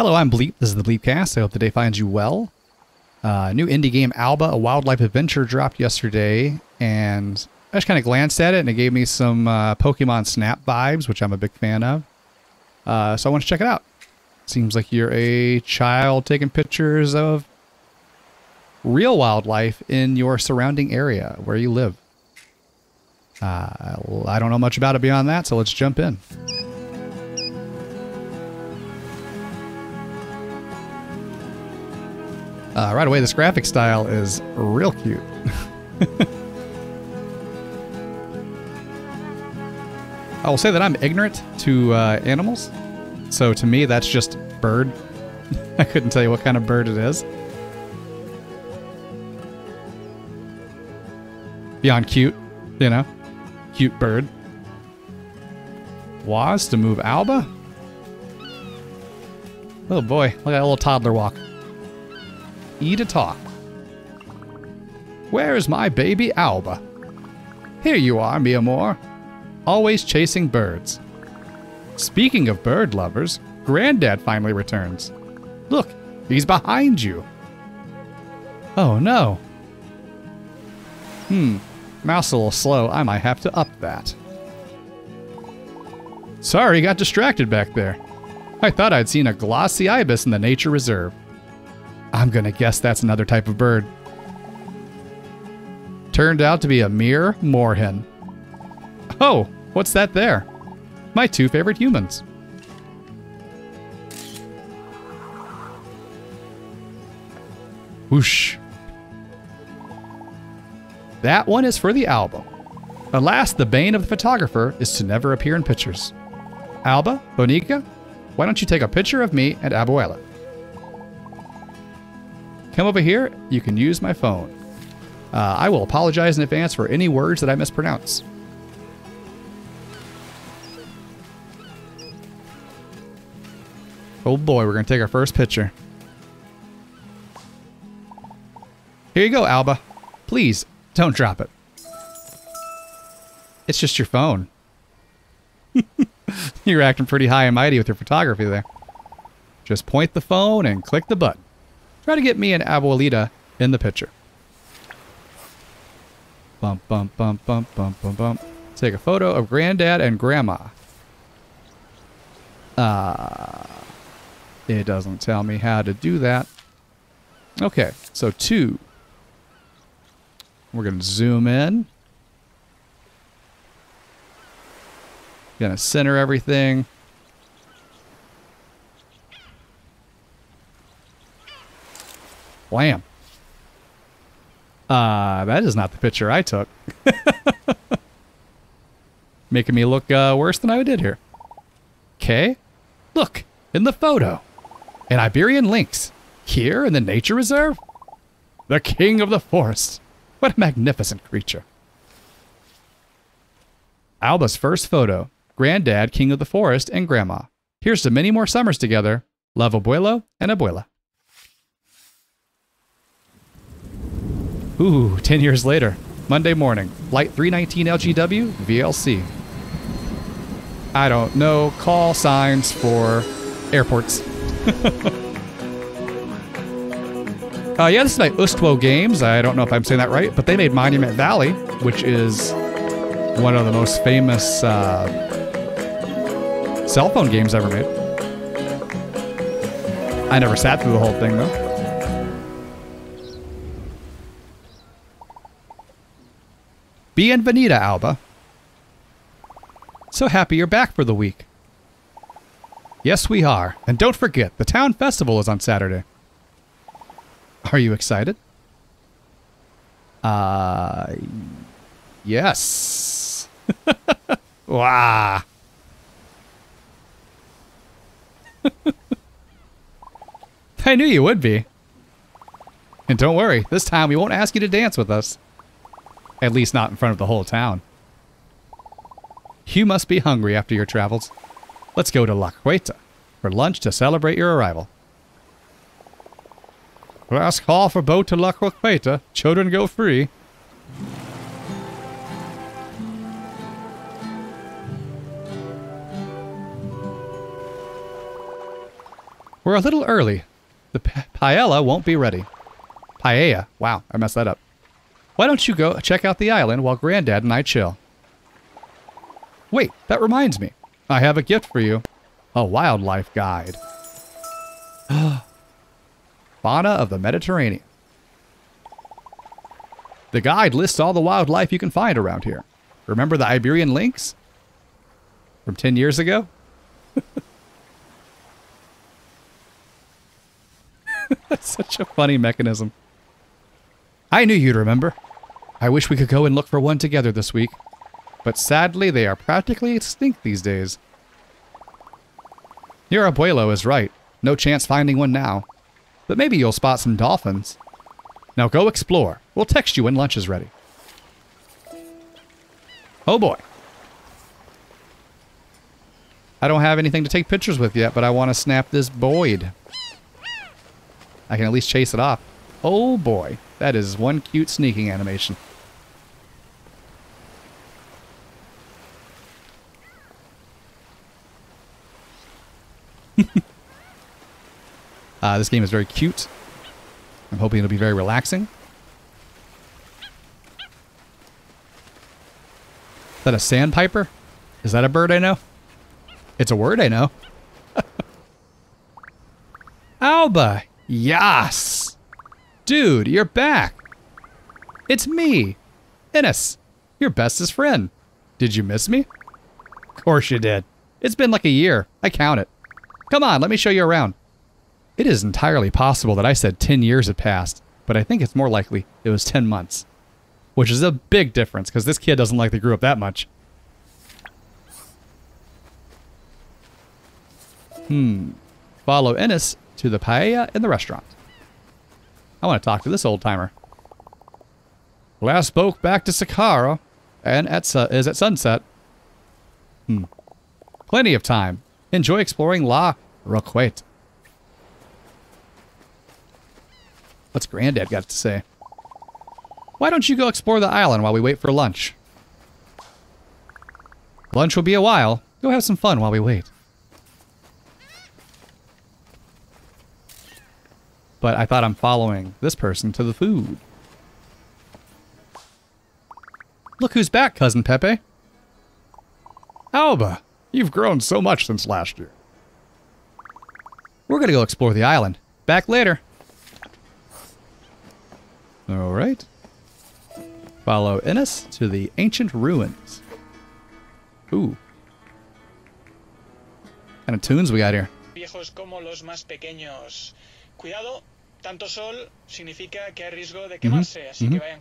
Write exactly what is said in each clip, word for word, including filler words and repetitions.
Hello, I'm Bleep. This is the Bleepcast. I hope the day finds you well. Uh, new indie game, Alba, a wildlife adventure, dropped yesterday, and I just kind of glanced at it, and it gave me some uh, Pokemon Snap vibes, which I'm a big fan of. Uh, so I want to check it out. Seems like you're a child taking pictures of real wildlife in your surrounding area where you live. Uh, I don't know much about it beyond that, so let's jump in. Uh, right away, this graphic style is real cute. I will say that I'm ignorant to uh, animals, so to me that's just bird. I couldn't tell you what kind of bird it is. Beyond cute, you know, cute bird. Waz to move Alba? Oh boy, look at that little toddler walk. E to talk. Where's my baby Alba? Here you are, Mia Moore. Always chasing birds. Speaking of bird lovers, Granddad finally returns. Look, he's behind you. Oh no. Hmm, mouse a little slow. I might have to up that. Sorry, got distracted back there. I thought I'd seen a glossy ibis in the nature reserve. I'm gonna guess that's another type of bird. Turned out to be a mere moorhen. Oh, what's that there? My two favorite humans. Whoosh. That one is for the Alba. Alas, the bane of the photographer is to never appear in pictures. Alba, Bonica, why don't you take a picture of me and Abuela? Come over here, you can use my phone. Uh, I will apologize in advance for any words that I mispronounce. Oh boy, we're gonna take our first picture. Here you go, Alba. Please, don't drop it. It's just your phone. You're acting pretty high and mighty with your photography there. Just point the phone and click the button. Try to get me and Abuelita in the picture. Bump, bump, bump, bump, bump, bump, bump. Take a photo of Granddad and Grandma. Uh, it doesn't tell me how to do that. Okay, so two. We're going to zoom in. Going to center everything. Wham. Uh, that is not the picture I took. Making me look uh, worse than I did here. Okay. Look, in the photo. An Iberian lynx. Here in the nature reserve? The king of the forest. What a magnificent creature. Alba's first photo. Granddad, king of the forest, and Grandma. Here's to many more summers together. Love, Abuelo and Abuela. Ooh, ten years later, Monday morning, flight three nineteen L G W, V L C. I don't know, call signs for airports. uh, yeah, this is by Ustwo Games. I don't know if I'm saying that right, but they made Monument Valley, which is one of the most famous uh, cell phone games ever made. I never sat through the whole thing, though. Bienvenida, Alba. So happy you're back for the week. Yes, we are. And don't forget, the town festival is on Saturday. Are you excited? Uh, yes. Wow. I knew you would be. And don't worry, this time we won't ask you to dance with us. At least not in front of the whole town. You must be hungry after your travels. Let's go to La Cueta for lunch to celebrate your arrival. Last call for boat to La Cueta. Children go free. We're a little early. The paella won't be ready. Paella. Wow, I messed that up. Why don't you go check out the island while Granddad and I chill? Wait, that reminds me. I have a gift for you. A wildlife guide. Fauna of the Mediterranean. The guide lists all the wildlife you can find around here. Remember the Iberian lynx? From ten years ago? That's such a funny mechanism. I knew you'd remember. I wish we could go and look for one together this week. But sadly, they are practically extinct these days. Your abuelo is right. No chance finding one now. But maybe you'll spot some dolphins. Now go explore. We'll text you when lunch is ready. Oh boy. I don't have anything to take pictures with yet, but I want to snap this Boyd. I can at least chase it off. Oh boy. That is one cute sneaking animation. uh, this game is very cute. I'm hoping it'll be very relaxing. Is that a sandpiper? Is that a bird I know? It's a word I know. Alba! Yas! Dude, you're back! It's me, Innes, your bestest friend. Did you miss me? Of course you did. It's been like a year. I count it. Come on, let me show you around. It is entirely possible that I said ten years had passed, but I think it's more likely it was ten months. Which is a big difference, because this kid doesn't like they grew up that much. Hmm. Follow Innes to the paella in the restaurant. I want to talk to this old-timer. Last spoke back to Sakara, and at su is at sunset. Hmm. Plenty of time. Enjoy exploring La Roquette. What's Granddad got to say? Why don't you go explore the island while we wait for lunch? Lunch will be a while. Go have some fun while we wait. But I thought I'm following this person to the food. Look who's back, Cousin Pepe. Alba, you've grown so much since last year. We're gonna go explore the island. Back later. All right. Follow Innes to the ancient ruins. Ooh. What kind of tunes we got here? Viejos como los más pequeños. Cuidado, tanto sol significa que hay riesgo de quemarse, así que vayan.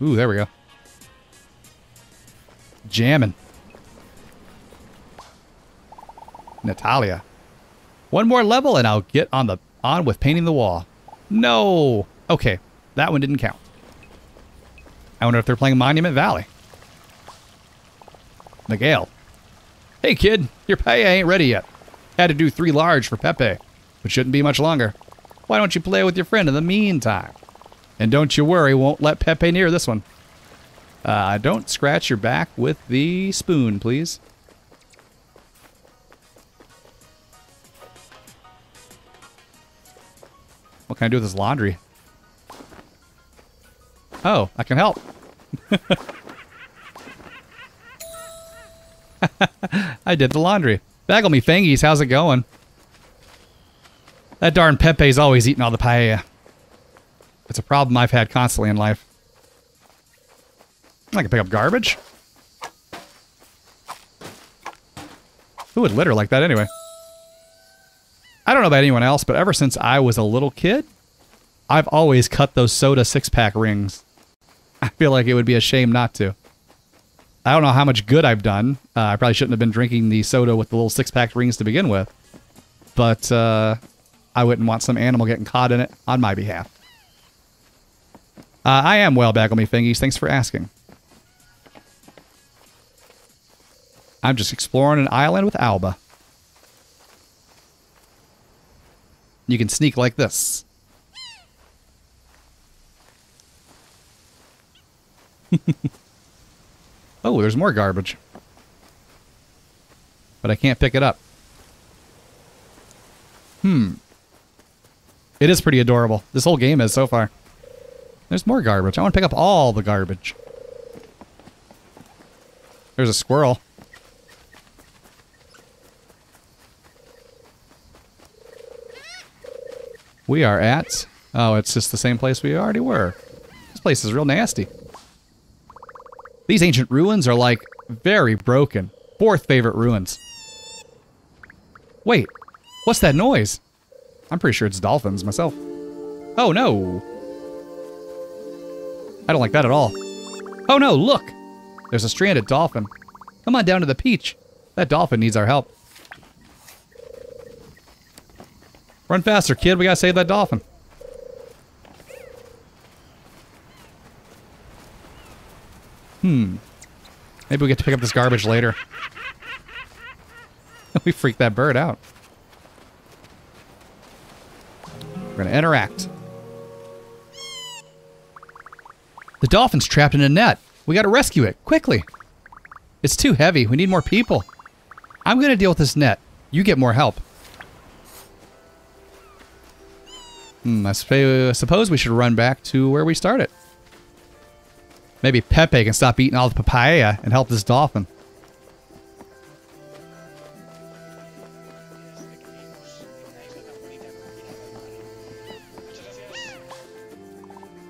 Ooh, there we go. Jamming. Natalia. One more level and I'll get on the on with painting the wall. No! Okay, that one didn't count. I wonder if they're playing Monument Valley. Miguel. Hey kid, your paella ain't ready yet. Had to do three large for Pepe, but shouldn't be much longer. Why don't you play with your friend in the meantime? And don't you worry, won't let Pepe near this one. Uh, don't scratch your back with the spoon, please. What can I do with this laundry? Oh, I can help. I did the laundry. Baggle me fangies, how's it going? That darn Pepe's always eating all the paella. It's a problem I've had constantly in life. I can pick up garbage. Who would litter like that anyway? I don't know about anyone else, but ever since I was a little kid, I've always cut those soda six-pack rings. I feel like it would be a shame not to. I don't know how much good I've done. Uh, I probably shouldn't have been drinking the soda with the little six-pack rings to begin with. But uh, I wouldn't want some animal getting caught in it on my behalf. Uh, I am well, Baggle Me Thingies. Thanks for asking. I'm just exploring an island with Alba. You can sneak like this. Oh, there's more garbage. but I can't pick it up. Hmm. It is pretty adorable. This whole game is so far. There's more garbage. I want to pick up all the garbage. There's a squirrel. We are at... Oh, it's just the same place we already were. This place is real nasty. These ancient ruins are, like, very broken. Fourth favorite ruins. Wait. What's that noise? I'm pretty sure it's dolphins myself. Oh, no. I don't like that at all. Oh, no, look. There's a stranded dolphin. Come on down to the beach. That dolphin needs our help. Run faster, kid. We gotta save that dolphin. Hmm. Maybe we get to pick up this garbage later. We freaked that bird out. We're gonna interact. The dolphin's trapped in a net. We gotta rescue it, quickly. It's too heavy. We need more people. I'm gonna deal with this net. You get more help. Hmm, I suppose we should run back to where we started. Maybe Pepe can stop eating all the papaya and help this dolphin.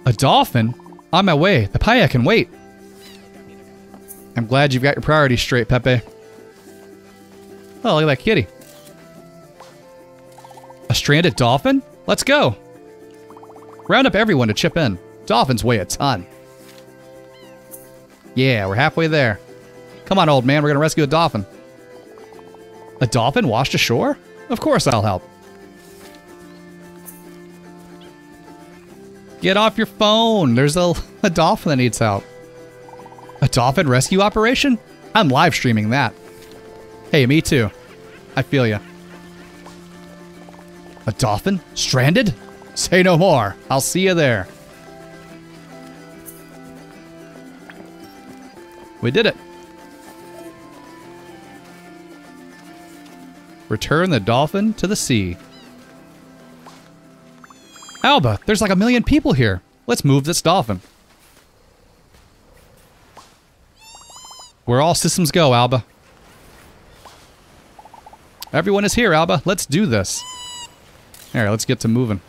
A dolphin? On my way. The papaya can wait. I'm glad you've got your priorities straight, Pepe. Oh, look at that kitty. A stranded dolphin? Let's go. Round up everyone to chip in. Dolphins weigh a ton. Yeah, we're halfway there. Come on, old man. We're going to rescue a dolphin. A dolphin washed ashore? Of course I'll help. Get off your phone. There's a, a dolphin that needs help. A dolphin rescue operation? I'm live streaming that. Hey, me too. I feel ya. A dolphin? Stranded? Say no more. I'll see you there. We did it. Return the dolphin to the sea. Alba, there's like a million people here. Let's move this dolphin. We're all systems go, Alba. Everyone is here, Alba. Let's do this. All right, let's get to moving.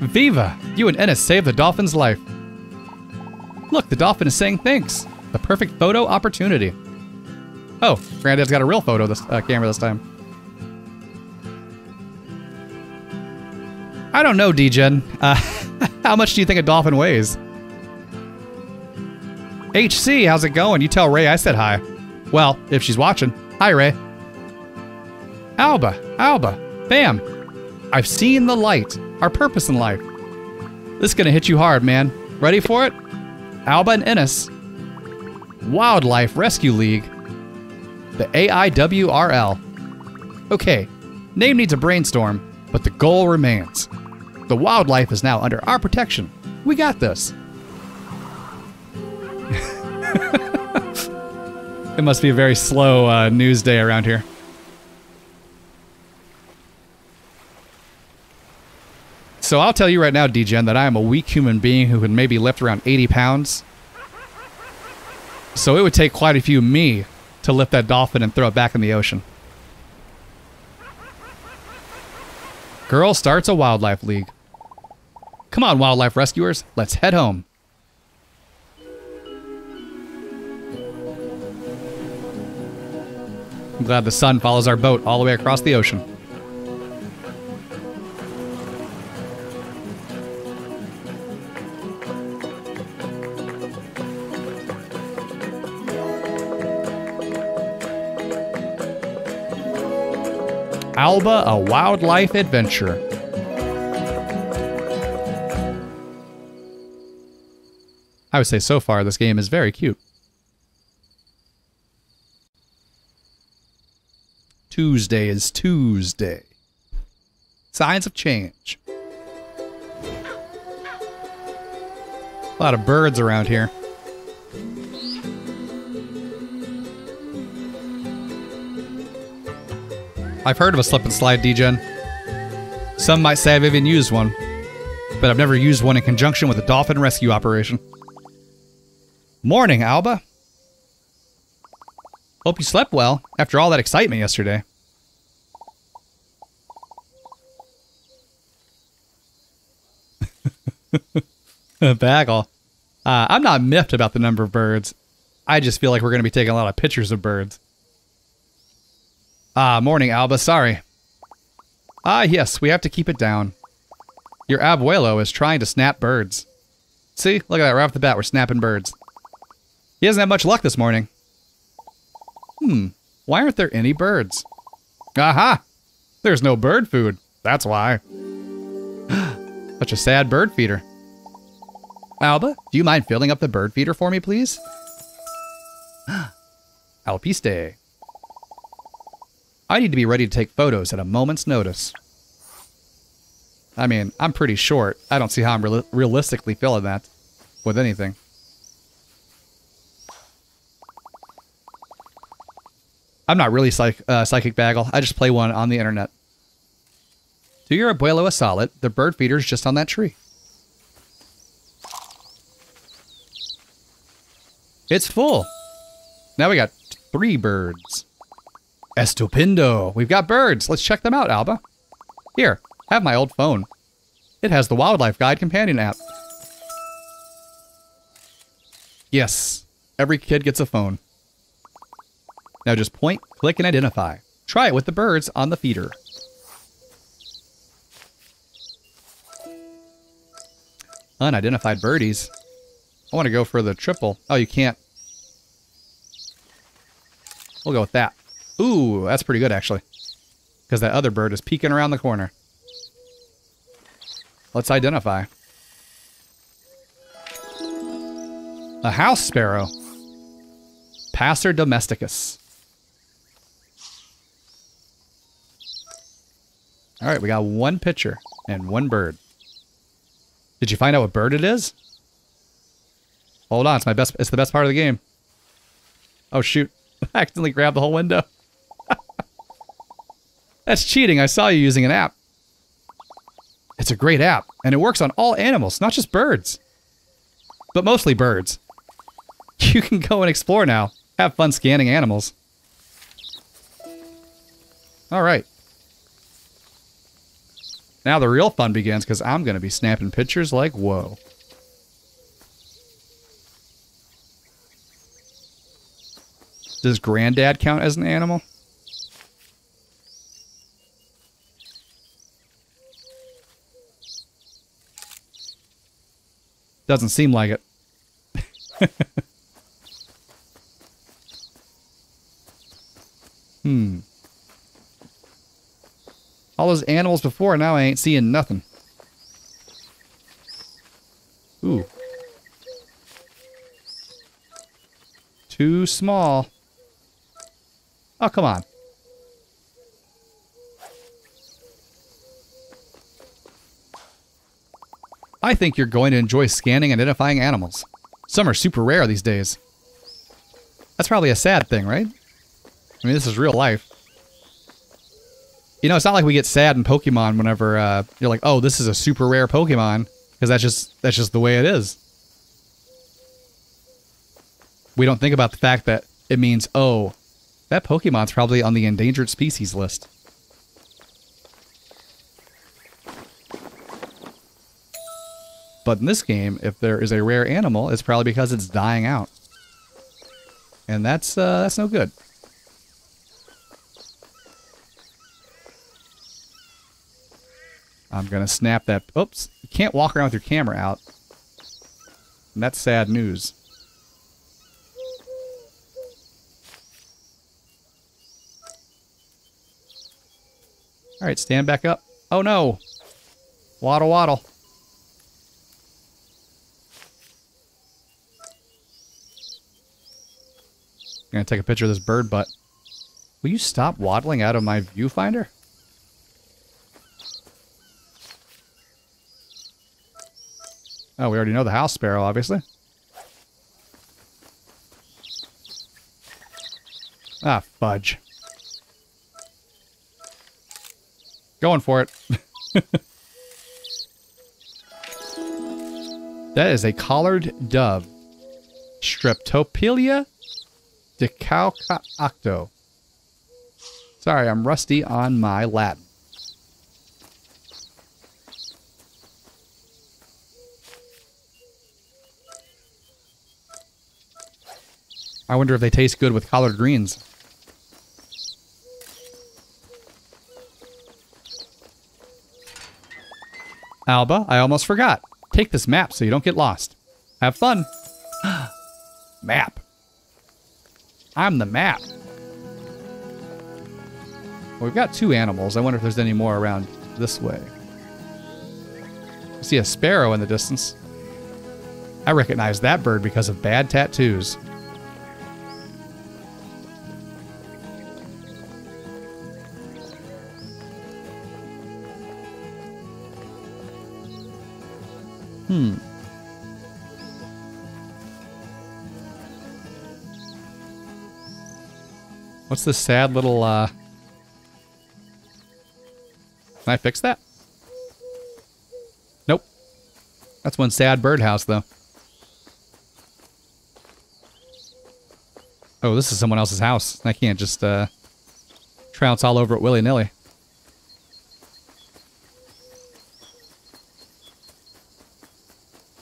Viva! You and Innes saved the dolphin's life. Look, the dolphin is saying thanks. The perfect photo opportunity. Oh, Granddad's got a real photo this uh, camera this time. I don't know, D-Gen. Uh, how much do you think a dolphin weighs? H C, how's it going? You tell Ray I said hi. Well, if she's watching. Hi, Ray. Alba, Alba, bam. I've seen the light. Our purpose in life. This is gonna hit you hard, man. Ready for it? Alba and Innes. Wildlife Rescue League. The A I W R L. Okay, name needs a brainstorm, but the goal remains. The wildlife is now under our protection. We got this. It must be a very slow uh, news day around here. So I'll tell you right now, D-Gen, that I am a weak human being who can maybe lift around eighty pounds. So it would take quite a few me to lift that dolphin and throw it back in the ocean. Girl starts a wildlife league. Come on, wildlife rescuers. Let's head home. I'm glad the sun follows our boat all the way across the ocean. Alba, a wildlife adventure. I would say so far this game is very cute. Tuesday is Tuesday. Signs of change. A lot of birds around here. I've heard of a slip and slide degen. Some might say I've even used one, but I've never used one in conjunction with a dolphin rescue operation. Morning, Alba. Hope you slept well after all that excitement yesterday. Bagel. Uh, I'm not miffed about the number of birds. I just feel like we're going to be taking a lot of pictures of birds. Ah, morning, Alba. Sorry. Ah, yes, we have to keep it down. Your abuelo is trying to snap birds. See? Look at that. Right off the bat, we're snapping birds. He hasn't had much luck this morning. Hmm. Why aren't there any birds? Aha! There's no bird food. That's why. Such a sad bird feeder. Alba, do you mind filling up the bird feeder for me, please? Alpiste. I need to be ready to take photos at a moment's notice. I mean, I'm pretty short. I don't see how I'm re realistically filling that with anything. I'm not really psych uh, psychic bagel. I just play one on the internet. Do your abuelo a solid. The bird feeder's just on that tree. It's full. Now we got three birds. Estupendo. We've got birds. Let's check them out, Alba. Here, have my old phone. It has the Wildlife Guide companion app. Yes, every kid gets a phone. Now just point, click, and identify. Try it with the birds on the feeder. Unidentified birdies. I want to go for the triple. Oh, you can't. We'll go with that. Ooh, that's pretty good, actually. Because that other bird is peeking around the corner. Let's identify. A house sparrow. Passer domesticus. All right, we got one picture and one bird. Did you find out what bird it is? Hold on, it's my best. It's the best part of the game. Oh, shoot. I accidentally grabbed the whole window. That's cheating. I saw you using an app. It's a great app, and it works on all animals, not just birds. But mostly birds. You can go and explore now. Have fun scanning animals. All right. Now the real fun begins, because I'm going to be snapping pictures like whoa. Does Granddad count as an animal? Doesn't seem like it. hmm. All those animals before, now I ain't seeing nothing. Ooh. Too small. Oh, come on. I think you're going to enjoy scanning and identifying animals. Some are super rare these days. That's probably a sad thing, right? I mean, this is real life. You know, it's not like we get sad in Pokemon whenever uh, you're like, oh, this is a super rare Pokemon, because that's just, that's just the way it is. We don't think about the fact that it means, oh, that Pokemon's probably on the endangered species list. But in this game, if there is a rare animal, it's probably because it's dying out. And that's uh, that's no good. I'm going to snap that. Oops. You can't walk around with your camera out. And that's sad news. All right, stand back up. Oh, no. Waddle, waddle. I'm going to take a picture of this bird butt. Will you stop waddling out of my viewfinder? Oh, we already know the house sparrow, obviously. Ah, fudge. Going for it. That is a collared dove. Streptopelia decaocto. Sorry, I'm rusty on my Latin. I wonder if they taste good with collard greens. Alba, I almost forgot. Take this map so you don't get lost. Have fun. Map. I'm the map. Well, we've got two animals. I wonder if there's any more around this way. I see a sparrow in the distance. I recognize that bird because of bad tattoos. Hmm. What's this sad little, uh... Can I fix that? Nope. That's one sad birdhouse, though. Oh, this is someone else's house. I can't just, uh... trounce all over it willy-nilly.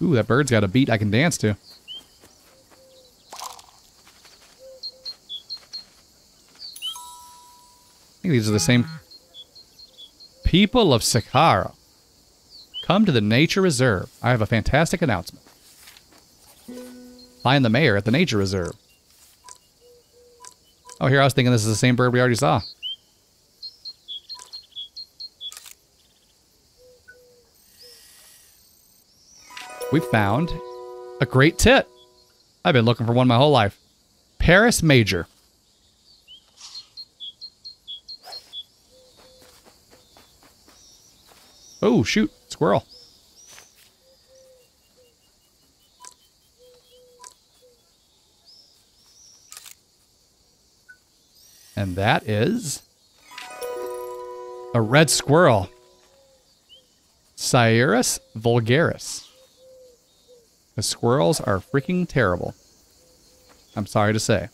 Ooh, that bird's got a beat I can dance to. I think these are the same. People of Sakara, come to the nature reserve. I have a fantastic announcement. Find the mayor at the nature reserve. Oh, here I was thinking this is the same bird we already saw. We found a great tit. I've been looking for one my whole life. Paris Major. Oh, shoot. Squirrel. And that is a red squirrel. Sciurus vulgaris. The squirrels are freaking terrible. I'm sorry to say.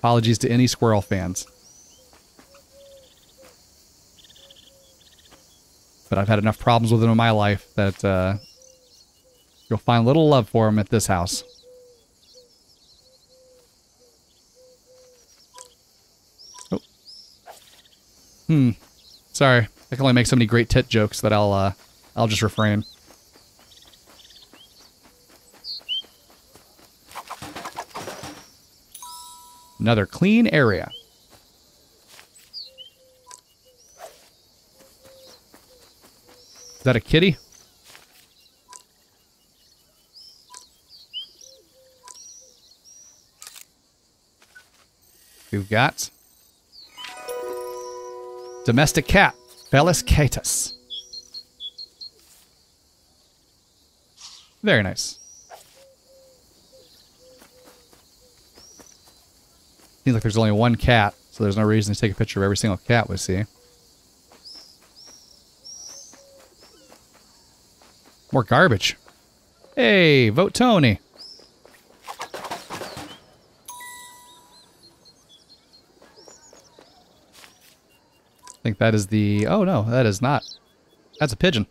Apologies to any squirrel fans. But I've had enough problems with them in my life that uh, you'll find little love for them at this house. Oh. Hmm. Sorry. I can only make so many great tit jokes that I'll, uh, I'll just refrain. Another clean area. Is that a kitty? We've got domestic cat, Felis catus. Very nice. Seems like there's only one cat, so there's no reason to take a picture of every single cat we see. More garbage. Hey, vote Tony. I think that is the... Oh, no, that is not. That's a pigeon.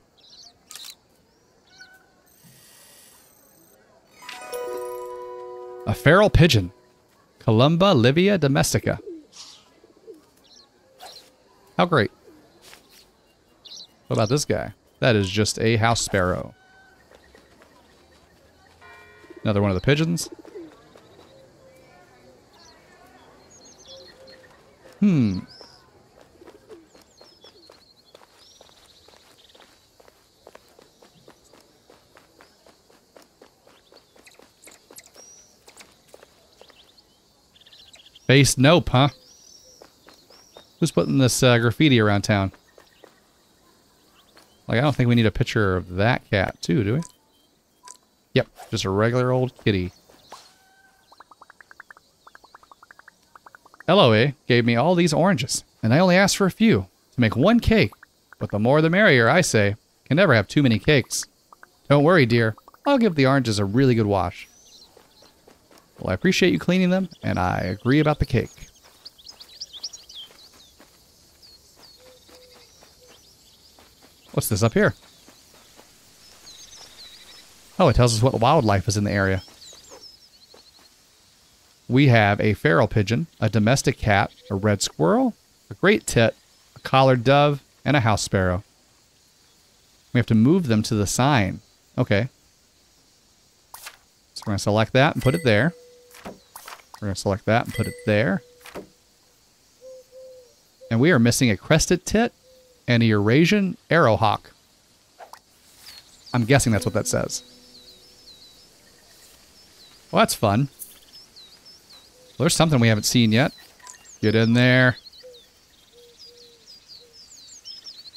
A feral pigeon. Columba livia domestica. How great. What about this guy? That is just a house sparrow. Another one of the pigeons. Hmm. Face nope, huh? Who's putting this uh, graffiti around town? Like, I don't think we need a picture of that cat, too, do we? Yep, just a regular old kitty. Eloise gave me all these oranges, and I only asked for a few, to make one cake. But the more the merrier, I say. Can never have too many cakes. Don't worry, dear. I'll give the oranges a really good wash. Well, I appreciate you cleaning them, and I agree about the cake. What's this up here? Oh, it tells us what wildlife is in the area. We have a feral pigeon, a domestic cat, a red squirrel, a great tit, a collared dove, and a house sparrow. We have to move them to the sign. Okay. So we're going to select that and put it there. We're going to select that and put it there. And we are missing a crested tit and a Eurasian arrowhawk. I'm guessing that's what that says. Well, that's fun. Well, there's something we haven't seen yet. Get in there.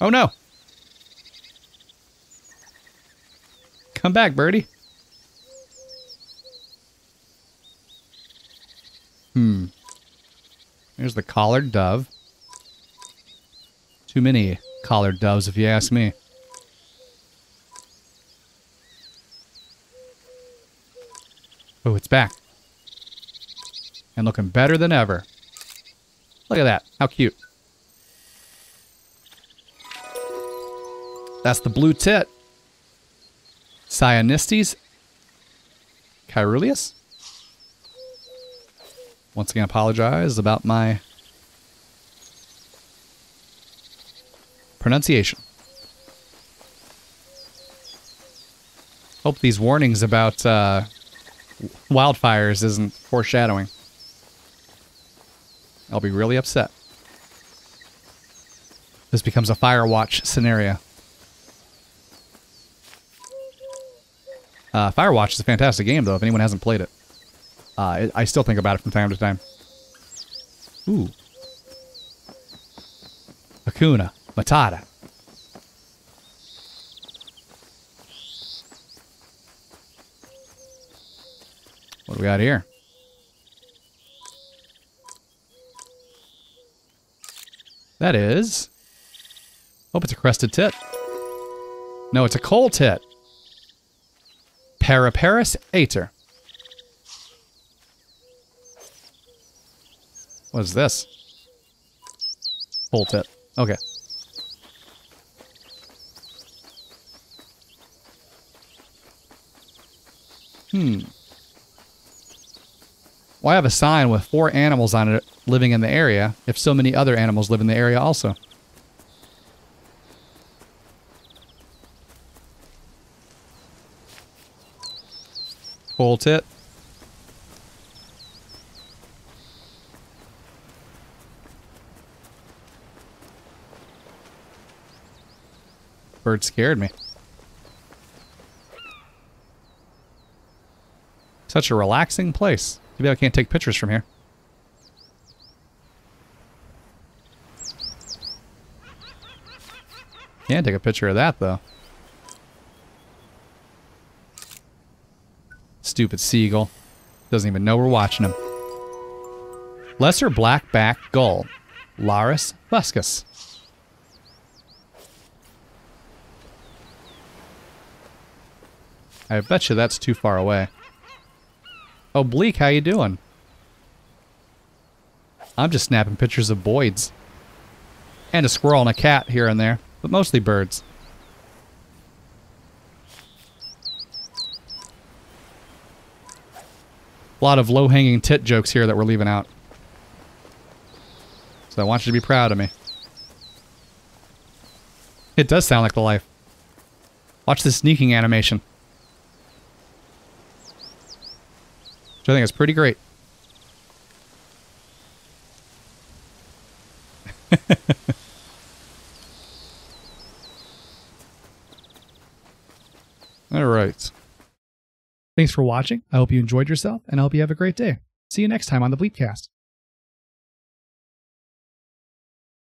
Oh no! Come back, birdie. Hmm. There's the collared dove. Too many collared doves, if you ask me. Oh, it's back. And looking better than ever. Look at that. How cute. That's the blue tit. Cyanistes caeruleus. Once again, I apologize about my pronunciation. Hope these warnings about uh, wildfires isn't foreshadowing. I'll be really upset. This becomes a Firewatch scenario. Uh, Firewatch is a fantastic game, though, if anyone hasn't played it. Uh, it I still think about it from time to time. Ooh. Hakuna Matata. What do we got here? That is... hope it's a crested tit. No, it's a coal tit. Parus ater. What is this? Coal tit. Okay. Hmm. Why have a sign with four animals on it living in the area if so many other animals live in the area also? Coal tit. Bird scared me. Such a relaxing place. Maybe I can't take pictures from here. Can't take a picture of that, though. Stupid seagull. Doesn't even know we're watching him. Lesser black-backed gull. Larus fuscus. I bet you that's too far away. Oh, Bleak, how you doing? I'm just snapping pictures of Boyd's. And a squirrel and a cat here and there, but mostly birds. A lot of low-hanging tit jokes here that we're leaving out. So I want you to be proud of me. It does sound like the life. Watch this sneaking animation. Which I think is pretty great. All right. Thanks for watching. I hope you enjoyed yourself, and I hope you have a great day. See you next time on the Bleepcast.